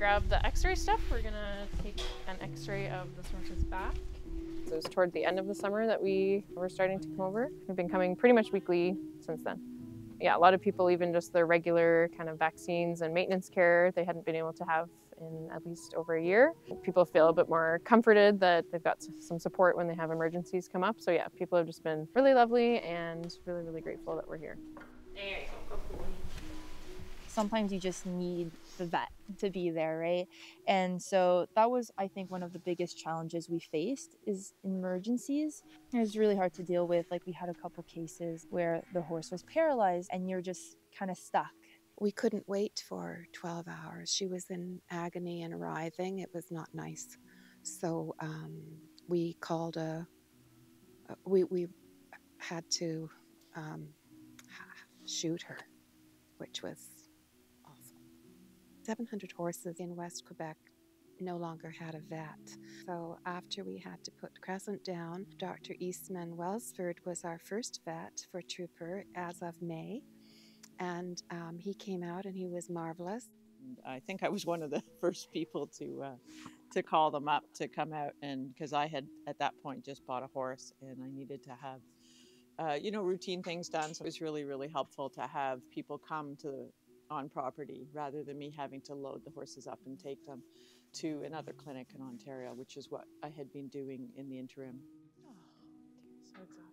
grab the x-ray stuff. We're gonna take an x-ray of this horse's back. It was toward the end of the summer that we were starting to come over. We've been coming pretty much weekly since then. Yeah, a lot of people, even just their regular kind of vaccines and maintenance care, they hadn't been able to have in at least over a year. People feel a bit more comforted that they've got some support when they have emergencies come up. So yeah, people have just been really lovely and really, really grateful that we're here. There you go. Sometimes you just need the vet to be there, right? And so that was, I think, one of the biggest challenges we faced is emergencies. It was really hard to deal with. Like, we had a couple cases where the horse was paralyzed and you're just kind of stuck. We couldn't wait for 12 hours. She was in agony and writhing. It was not nice. So we called a, we had to shoot her, which was 700 horses in West Quebec no longer had a vet. So after we had to put Crescent down, Dr. Eastman Wellsford was our first vet for Trooper as of May. And he came out and he was marvelous. I think I was one of the first people to call them up to come out, and because I had at that point just bought a horse and I needed to have you know, routine things done. So it was really, really helpful to have people come to on property rather than me having to load the horses up and take them to another clinic in Ontario, which is what I had been doing in the interim. Oh, so exhausting.